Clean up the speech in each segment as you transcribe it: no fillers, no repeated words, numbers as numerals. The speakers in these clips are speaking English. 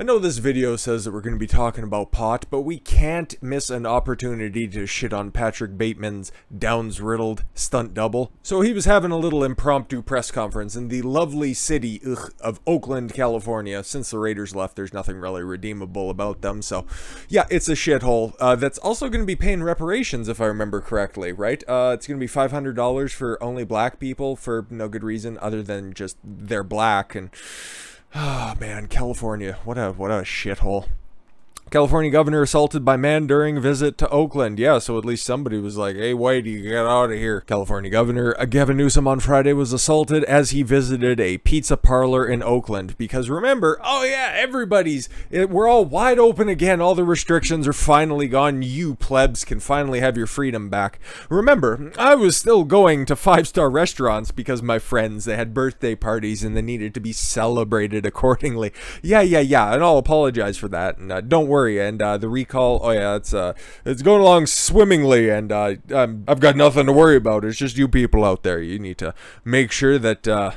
I know this video says that we're going to be talking about pot, but we can't miss an opportunity to shit on Patrick Bateman's downs-riddled stunt double. So he was having a little impromptu press conference in the lovely city of Oakland, California. Since the Raiders left, there's nothing really redeemable about them, so yeah, it's a shithole. That's also going to be paying reparations, if I remember correctly, right? It's going to be $500 for only black people for no good reason other than just they're black and... Oh man, California, what a shithole. California governor assaulted by man during visit to Oakland. Yeah, so at least somebody was like, hey, whitey, get out of here. California governor Gavin Newsom on Friday was assaulted as he visited a pizza parlor in Oakland. Because remember, oh yeah, we're all wide open again. All the restrictions are finally gone. You plebs can finally have your freedom back. Remember, I was still going to five-star restaurants because my friends, they had birthday parties and they needed to be celebrated accordingly. Yeah, and I'll apologize for that. And don't worry. And the recall, oh yeah, it's going along swimmingly, and I've got nothing to worry about. It's just you people out there. You need to make sure that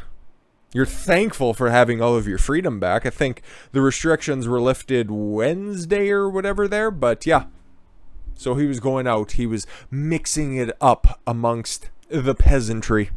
you're thankful for having all of your freedom back. I think the restrictions were lifted Wednesday or whatever there, but yeah. So he was going out. He was mixing it up amongst the peasantry.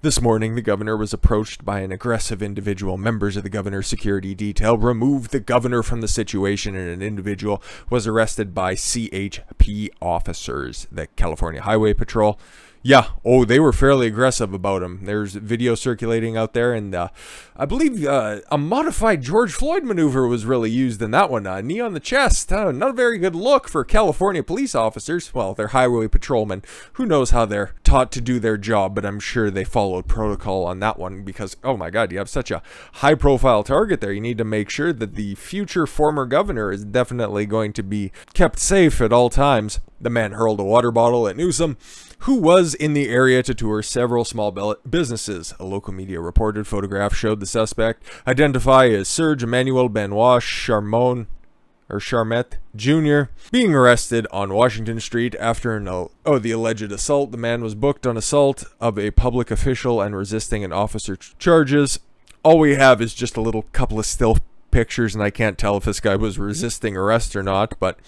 This morning, the governor was approached by an aggressive individual. Members of the governor's security detail removed the governor from the situation, and an individual was arrested by CHP officers, the California Highway Patrol. Yeah, oh, they were fairly aggressive about him. There's video circulating out there, and I believe a modified George Floyd maneuver was really used in that one. Knee on the chest, not a very good look for California police officers. Well, they're highway patrolmen. Who knows how they're taught to do their job, but I'm sure they followed protocol on that one because, oh my God, you have such a high-profile target there. You need to make sure that the future former governor is definitely going to be kept safe at all times. The man hurled a water bottle at Newsom, who was in the area to tour several small businesses. A local media reported photograph showed the suspect, identified as Serge Emmanuel Benoit Charmont, or Charmette Jr., being arrested on Washington Street after the alleged assault. The man was booked on assault of a public official and resisting an officer charges. All we have is just a little couple of still pictures, and I can't tell if this guy was resisting arrest or not, but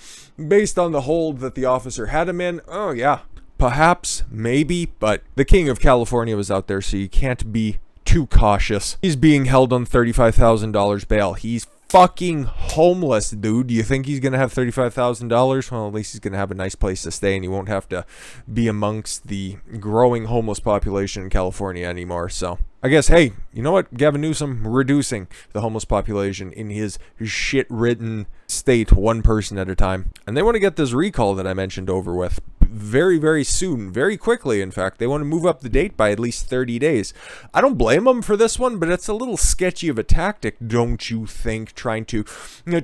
based on the hold that the officer had him in, oh yeah, perhaps, maybe, but the King of California was out there, so you can't be too cautious. He's being held on $35,000 bail. He's fucking homeless, dude. You think he's gonna have $35,000? Well, at least he's gonna have a nice place to stay, and he won't have to be amongst the growing homeless population in California anymore, so... I guess, hey, you know what? Gavin Newsom reducing the homeless population in his shit-ridden state one person at a time. And they want to get this recall that I mentioned over with very, very soon. Very quickly, in fact. They want to move up the date by at least 30 days. I don't blame them for this one, but it's a little sketchy of a tactic, don't you think? Trying to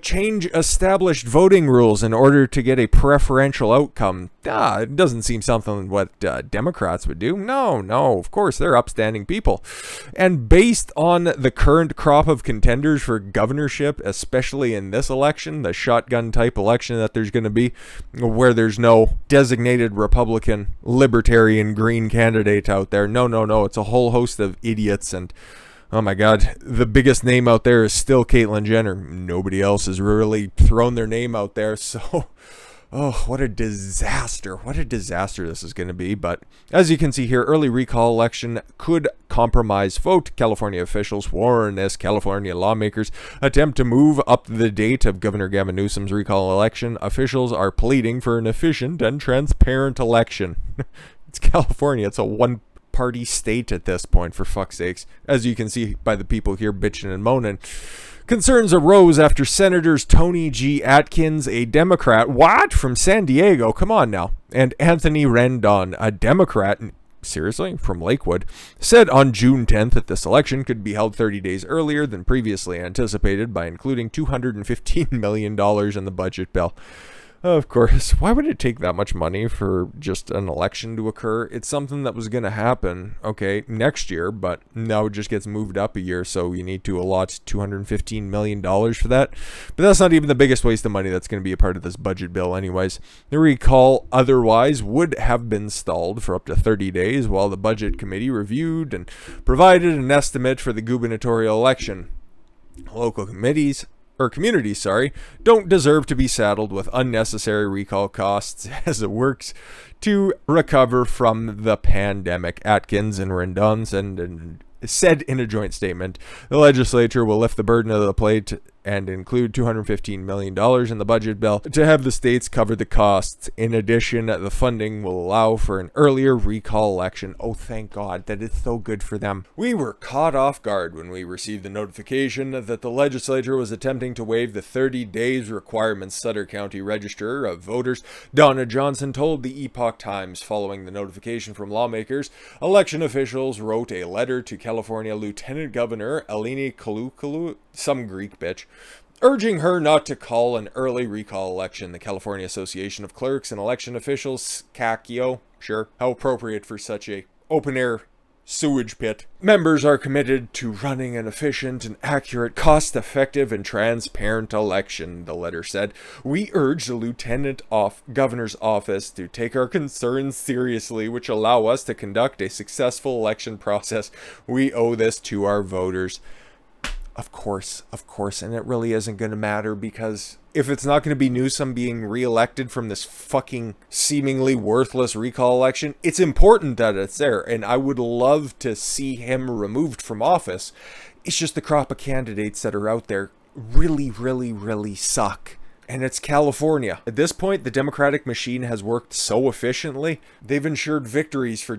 change established voting rules in order to get a preferential outcome. It doesn't seem something what Democrats would do. No, of course, they're upstanding people. And based on the current crop of contenders for governorship, especially in this election, the shotgun type election that there's going to be, where there's no designated Republican, Libertarian, Green candidate out there. No, it's a whole host of idiots, and oh my God, the biggest name out there is still Caitlyn Jenner. Nobody else has really thrown their name out there, so... Oh, what a disaster. What a disaster this is going to be. But as you can see here, early recall election could compromise vote. California officials warn as California lawmakers attempt to move up the date of Governor Gavin Newsom's recall election. Officials are pleading for an efficient and transparent election. It's California. It's a one-party state at this point, for fuck's sakes. As you can see by the people here bitching and moaning. Concerns arose after Senators Tony G. Atkins, a Democrat, from San Diego, come on now, and Anthony Rendon, a Democrat, seriously, from Lakewood, said on June 10th that this election could be held 30 days earlier than previously anticipated by including $215 million in the budget bill. Of course, why would it take that much money for just an election to occur? It's something that was going to happen, okay, next year, but now it just gets moved up a year, so you need to allot $215 million for that. But that's not even the biggest waste of money that's going to be a part of this budget bill anyways. The recall otherwise would have been stalled for up to 30 days while the budget committee reviewed and provided an estimate for the gubernatorial election. Local committees or communities, sorry, don't deserve to be saddled with unnecessary recall costs as it works to recover from the pandemic. Atkins and Rendon said in a joint statement, the legislature will lift the burden of the plate and include $215 million in the budget bill to have the states cover the costs. In addition, the funding will allow for an earlier recall election. Oh, thank God, that is so good for them. We were caught off guard when we received the notification that the legislature was attempting to waive the 30 days requirement, Sutter County Register of Voters Donna Johnson told The Epoch Times. Following the notification from lawmakers, election officials wrote a letter to California Lieutenant Governor Eleni Kaloukalou, some Greek bitch, urging her not to call an early recall election. The California Association of Clerks and Election Officials, CACEO, sure, how appropriate for such a open-air sewage pit. Members are committed to running an efficient and accurate, cost-effective and transparent election, the letter said. We urge the Lieutenant Governor's office to take our concerns seriously, which allow us to conduct a successful election process. We owe this to our voters. Of course, and it really isn't going to matter, because if it's not going to be Newsom being reelected from this fucking seemingly worthless recall election, it's important that it's there, and I would love to see him removed from office. It's just the crop of candidates that are out there really, really, really suck. And it's California. At this point, the Democratic machine has worked so efficiently, they've ensured victories for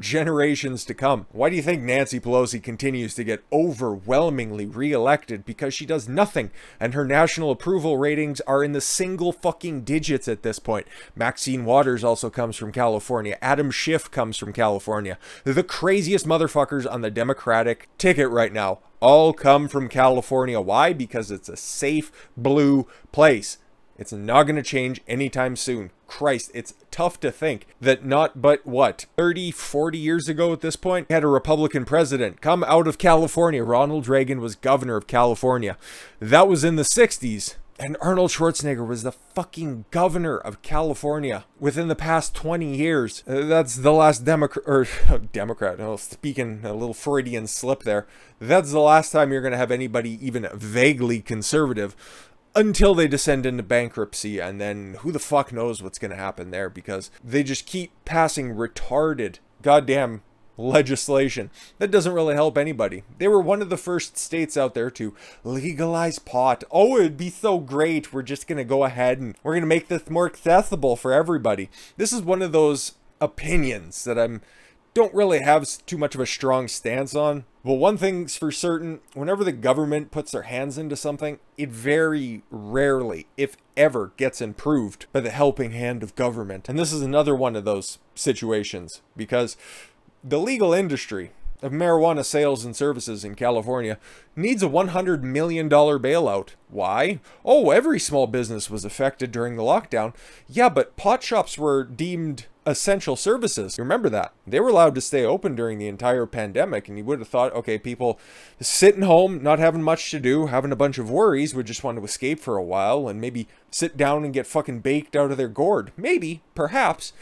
generations to come. Why do you think Nancy Pelosi continues to get overwhelmingly reelected? Because she does nothing, and her national approval ratings are in the single fucking digits at this point. Maxine Waters also comes from California. Adam Schiff comes from California. They're the craziest motherfuckers on the Democratic ticket right now. All come from California. Why? Because it's a safe blue place. It's not going to change anytime soon. Christ, it's tough to think that not but what, 30, 40 years ago at this point, had a Republican president come out of California. Ronald Reagan was governor of California. That was in the 60s. And Arnold Schwarzenegger was the fucking governor of California within the past 20 years. That's the last Democrat. Oh, speaking a little Freudian slip there. That's the last time you're going to have anybody even vaguely conservative, until they descend into bankruptcy. And then who the fuck knows what's going to happen there, because they just keep passing retarded goddamn legislation that doesn't really help anybody. They were one of the first states out there to legalize pot. Oh, it'd be so great. We're just gonna go ahead and we're gonna make this more accessible for everybody. This is one of those opinions that I'm don't really have too much of a strong stance on. Well, one thing's for certain, whenever the government puts their hands into something, it very rarely, if ever, gets improved by the helping hand of government. And this is another one of those situations, because the legal industry of marijuana sales and services in California needs a $100 million bailout. Why? Oh, every small business was affected during the lockdown. Yeah, but pot shops were deemed essential services. Remember that. They were allowed to stay open during the entire pandemic, and you would have thought, okay, people sitting home, not having much to do, having a bunch of worries, would just want to escape for a while and maybe sit down and get fucking baked out of their gourd. Maybe, perhaps,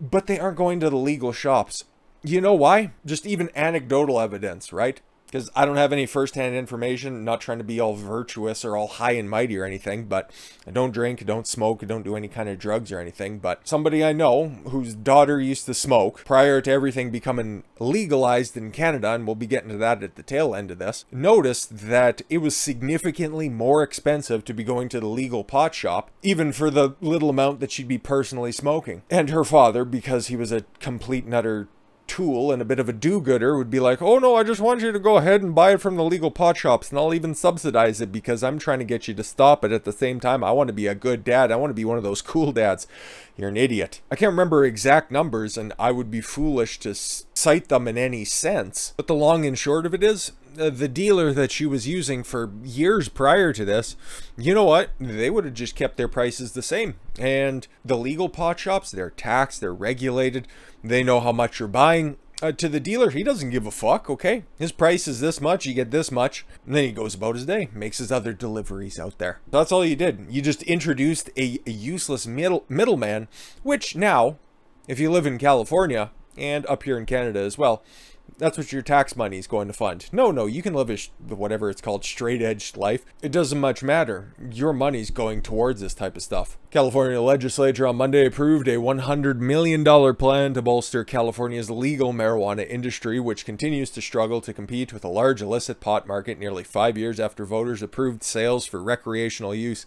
but they aren't going to the legal shops. You know why? Just even anecdotal evidence, right? Because I don't have any firsthand information, not trying to be all virtuous or all high and mighty or anything, but I don't drink, I don't smoke, I don't do any kind of drugs or anything, but somebody I know whose daughter used to smoke prior to everything becoming legalized in Canada, and we'll be getting to that at the tail end of this, noticed that it was significantly more expensive to be going to the legal pot shop, even for the little amount that she'd be personally smoking. And her father, because he was a complete and utter tool and a bit of a do-gooder, would be like, oh no, I just want you to go ahead and buy it from the legal pot shops, and I'll even subsidize it because I'm trying to get you to stop it. At the same time, I want to be a good dad. I want to be one of those cool dads. You're an idiot. I can't remember exact numbers, and I would be foolish to cite them in any sense, but the long and short of it is, the dealer that she was using for years prior to this, you know what, they would have just kept their prices the same. And the legal pot shops, they're taxed, they're regulated, they know how much you're buying. To the dealer, he doesn't give a fuck, okay? His price is this much, you get this much, and then he goes about his day, makes his other deliveries out there. That's all you did. You just introduced a useless middleman, which now, if you live in California, and up here in Canada as well, That's what your tax money is going to fund. No, you can live a whatever it's called straight edge life. It doesn't much matter. Your money's going towards this type of stuff. California legislature on Monday approved a $100 million plan to bolster California's legal marijuana industry, which continues to struggle to compete with a large illicit pot market nearly 5 years after voters approved sales for recreational use.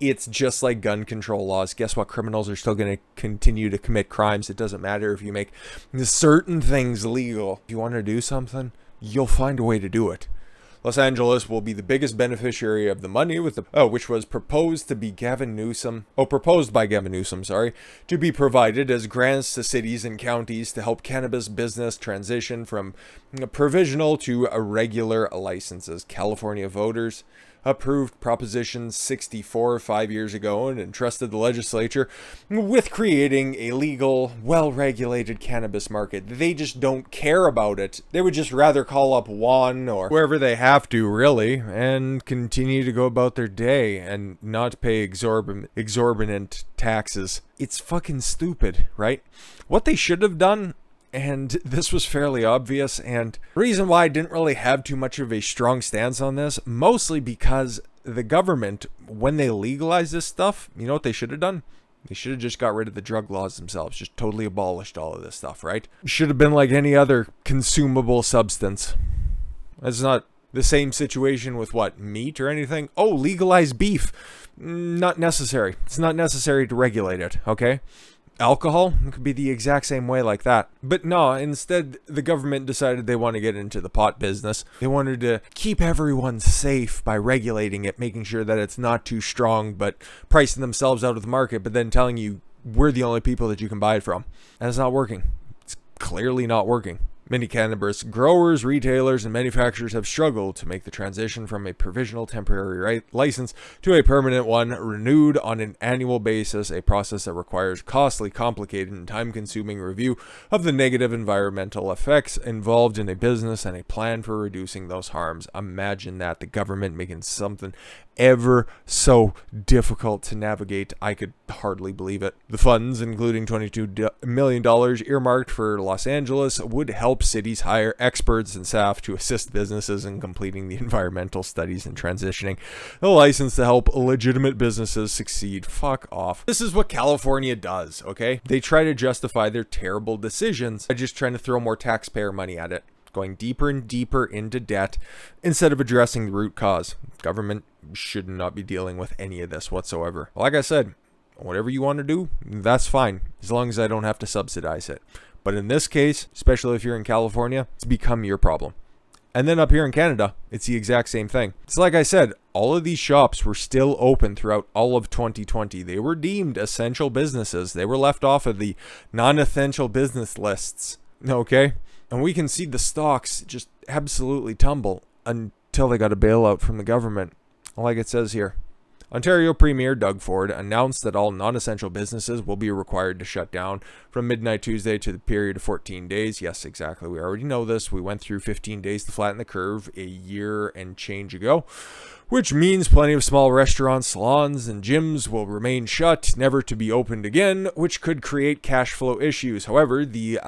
It's just like gun control laws. Guess what? Criminals are still going to continue to commit crimes. It doesn't matter if you make certain things legal. If you want to do something, you'll find a way to do it. Los Angeles will be the biggest beneficiary of the money, with the which was proposed by Gavin Newsom, to be provided as grants to cities and counties to help cannabis business transition from provisional to regular licenses. California voters approved Proposition 64 5 years ago and entrusted the legislature with creating a legal, well-regulated cannabis market. They just don't care about it. They would just rather call up Juan or whoever they have to, really, and continue to go about their day and not pay exorbitant taxes. It's fucking stupid, right? What they should have done, and this was fairly obvious, and the reason why I didn't really have too much of a strong stance on this, mostly because the government, when they legalized this stuff, you know what they should have done? They should have just got rid of the drug laws themselves, just totally abolished all of this stuff, right? Should have been like any other consumable substance. That's not the same situation with what, meat or anything? Oh, legalize beef. Not necessary. It's not necessary to regulate it, okay? Alcohol could be the exact same way like that. But no, instead, the government decided they want to get into the pot business. They wanted to keep everyone safe by regulating it, making sure that it's not too strong, but pricing themselves out of the market, but then telling you, we're the only people that you can buy it from. And it's not working. It's clearly not working. Many cannabis growers, retailers, and manufacturers have struggled to make the transition from a provisional temporary license to a permanent one renewed on an annual basis, a process that requires costly, complicated, and time-consuming review of the negative environmental effects involved in a business and a plan for reducing those harms. Imagine that, the government making something ever so difficult to navigate. I could hardly believe it. The funds, including $22 million earmarked for Los Angeles, would help cities hire experts and staff to assist businesses in completing the environmental studies and transitioning the license to help legitimate businesses succeed. Fuck off. This is what California does, okay? They try to justify their terrible decisions by just trying to throw more taxpayer money at it, going deeper and deeper into debt instead of addressing the root cause. Government should not be dealing with any of this whatsoever. Like I said, whatever you want to do, that's fine, as long as I don't have to subsidize it. But in this case, especially if you're in California, it's become your problem. And then up here in Canada, it's the exact same thing. It's like I said, all of these shops were still open throughout all of 2020. They were deemed essential businesses. They were left off of the non-essential business lists, okay? And we can see the stocks just absolutely tumble until they got a bailout from the government. Like it says here, Ontario Premier Doug Ford announced that all non-essential businesses will be required to shut down from midnight Tuesday to the period of 14 days. Yes, exactly. We already know this. We went through 15 days to flatten the curve a year and change ago, which means plenty of small restaurants, salons, and gyms will remain shut, never to be opened again, which could create cash flow issues. However, the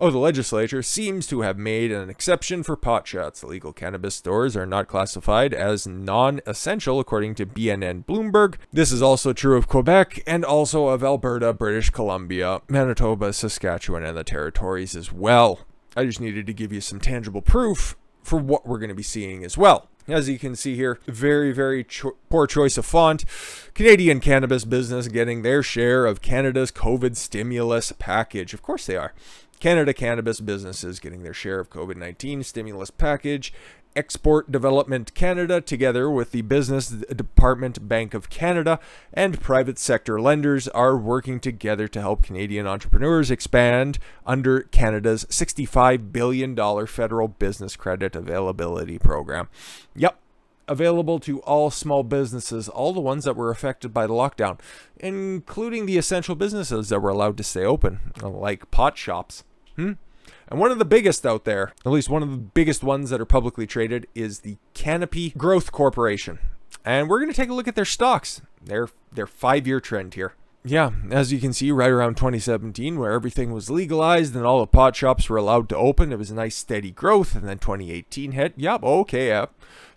legislature seems to have made an exception for pot shots. Legal cannabis stores are not classified as non-essential, according to BNN Bloomberg. This is also true of Quebec and also of Alberta, British Columbia, Manitoba, Saskatchewan, and the territories as well. I just needed to give you some tangible proof for what we're going to be seeing as well. As you can see here, very, very poor choice of font. Canadian cannabis business getting their share of Canada's COVID stimulus package. Of course they are. Canada cannabis businesses getting their share of COVID-19 stimulus package. Export Development Canada, together with the Business Department, Bank of Canada, and private sector lenders, are working together to help Canadian entrepreneurs expand under Canada's $65 billion federal business credit availability program. Yep. Available to all small businesses, all the ones that were affected by the lockdown, including the essential businesses that were allowed to stay open, like pot shops. And one of the biggest out there, at least one of the biggest ones that are publicly traded, is the Canopy Growth Corporation. And we're going to take a look at their stocks, their 5-year trend here. yeah, as you can see, right around 2017, where everything was legalized and all the pot shops were allowed to open, it was a nice steady growth. And then 2018 hit. Yep, okay, yeah,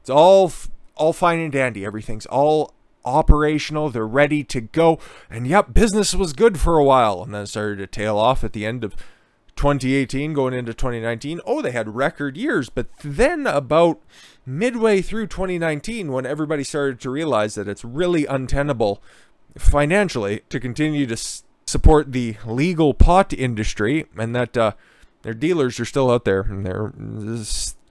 it's all fine and dandy. Everything's all operational. They're ready to go. And yep, business was good for a while, and then it started to tail off at the end of 2018 going into 2019. Oh, they had record years, but then about midway through 2019, when everybody started to realize that it's really untenable financially to continue to support the legal pot industry, and that their dealers are still out there and they're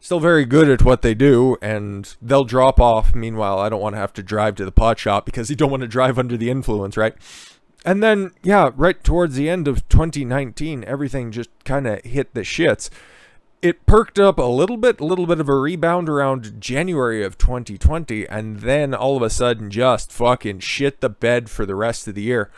still very good at what they do, and they'll drop off. Meanwhile, I don't want to have to drive to the pot shop because you don't want to drive under the influence, right? And then, yeah, right towards the end of 2019, everything just kind of hit the shits. It perked up a little bit of a rebound around January of 2020, and then all of a sudden just fucking shit the bed for the rest of the year.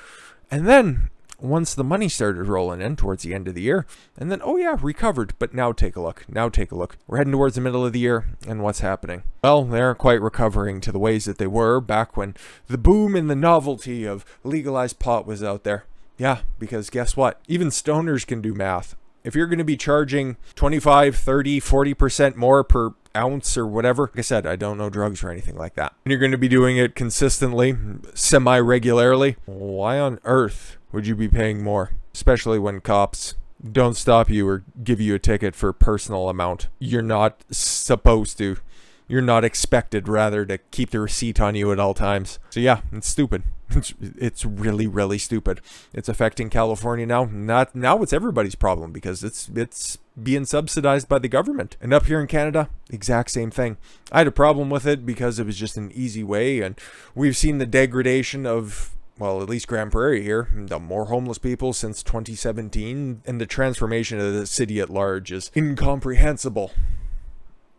And then, once the money started rolling in towards the end of the year, and then, oh yeah, recovered. But now take a look. Now take a look. We're heading towards the middle of the year, and what's happening? Well, they aren't quite recovering to the ways that they were back when the boom and the novelty of legalized pot was out there. Yeah, because guess what? Even stoners can do math. If you're going to be charging 25, 30, 40% more per ounce or whatever, like I said, I don't know drugs or anything like that, and you're going to be doing it consistently, semi-regularly, why on earth would you be paying more? Especially when cops don't stop you or give you a ticket for personal amount. You're not supposed to. You're not expected, rather, to keep the receipt on you at all times. So yeah, it's stupid. It's really, really stupid. It's affecting California now. Now it's everybody's problem because it's being subsidized by the government. And up here in Canada, exact same thing. I had a problem with it because it was just an easy way, and we've seen the degradation of, well, at least Grand Prairie here, the more homeless people since 2017, and the transformation of the city at large is incomprehensible.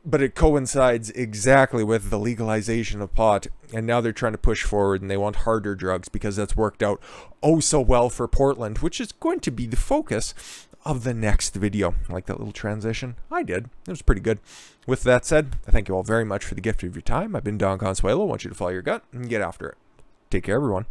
But it coincides exactly with the legalization of pot, and now they're trying to push forward and they want harder drugs because that's worked out oh so well for Portland, which is going to be the focus of the next video. Like that little transition? I did. It was pretty good. With that said, I thank you all very much for the gift of your time. I've been Don Khan Swaylo. I want you to follow your gut and get after it. Take care, everyone.